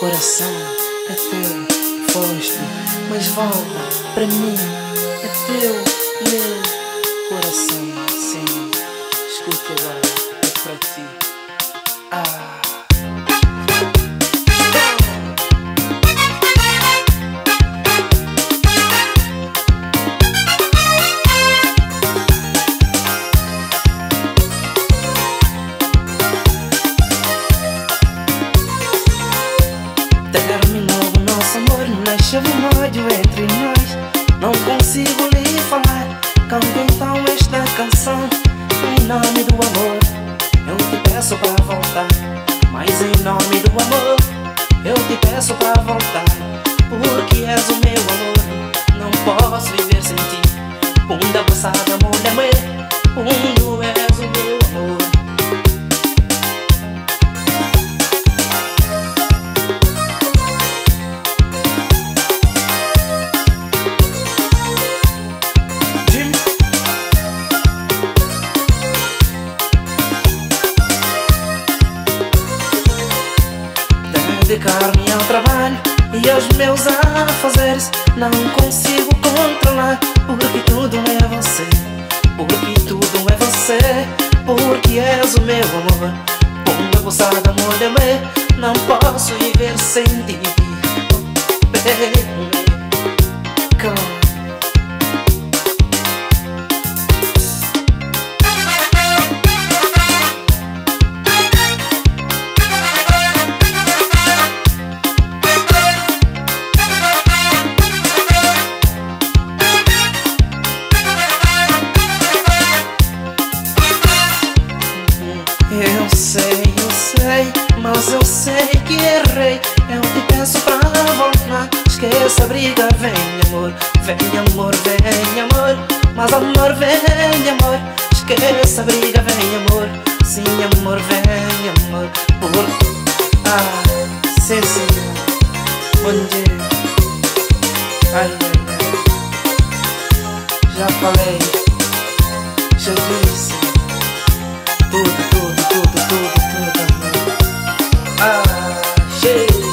Coração é teu, foste, mas volta pra mim. É teu, meu coração, Senhor. Escuta agora, é pra ti. Ah. Chove um ódio entre nós, não consigo lhe falar. Canto então esta canção em nome do amor. Eu te peço pra voltar, mas em nome do amor eu te peço pra voltar, porque és o meu amor. Não posso viver sem ti. Punda passada, amor da mãe, Pundo és o meu amor. Dedicar-me ao trabalho e aos meus afazeres, não consigo controlar, porque tudo é você, porque tudo é você, porque és o meu amor. Punda poçada, amor de mim, não posso viver sem ti. Baby, come. Mas eu sei que errei, eu te peço pra voltar. Esqueça a briga, vem amor, vem amor, vem amor. Mas amor, vem amor, esqueça a briga, vem amor. Sim amor, vem amor, por... Ah, sim senhor, bom dia. Ai, ai, ai. Já falei, já disse tudo. Ah, cheio.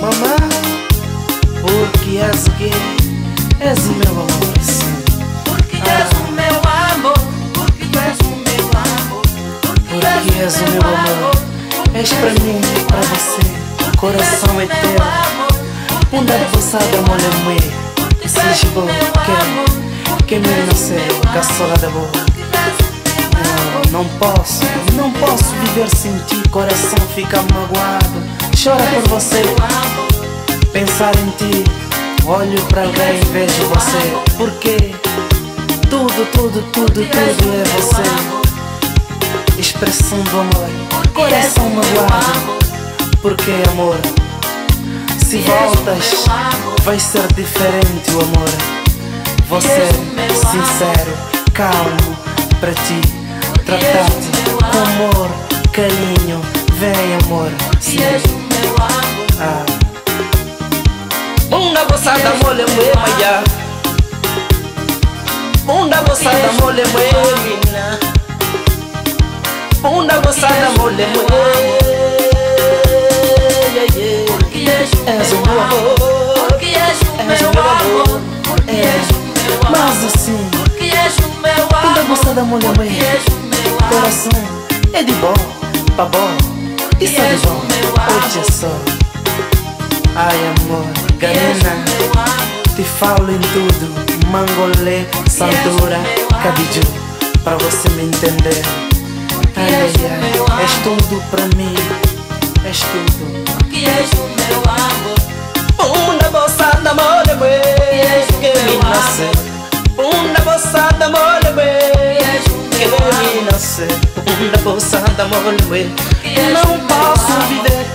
Mamãe, porque és o quê? És o meu amor, sim. Porque és o meu amor, porque tu és o meu amor, porque és o meu amor. És pra mim, pra você, o coração é teu. Onde é que você sabe a mulher mãe? Se chegou, quem me nasceu, caçola da boa. Não posso viver sem ti. Coração fica magoado. Chora por você, pensar em ti. Olho pra alguém e vejo você, porque tudo é você. Expressão do amor, coração magoado. Porque amor, se voltas, vai ser diferente o amor. Você, sincero, calmo, pra ti tratar-te com amor, carinho, vem amor, sim. Ah. Bunda gozada, mole mue maia. Bunda gozada, mole mue mina. Bunda gozada, mole mue. Porque és o meu amor, porque és o meu amor, porque és o meu amor. Mas assim, porque és o meu amor. Bunda gozada, mole mue. Coração é de bom pra bom, isso é de bom, hoje é só. Ai amor, garena, te falo em tudo. Mangolê, Sandura, Cabiju, pra você me entender. Ai ai, és tudo pra mim, és tudo. Porque és o meu amor. Uma bolsada, amor, que me nasceu. Uma bolsada, amor, que me nasceu, na bolsa da mole. Não posso viver.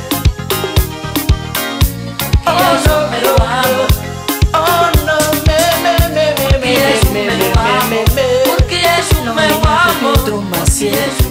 Oh não, meu amor. Oh não, me. Porque és o meu amor.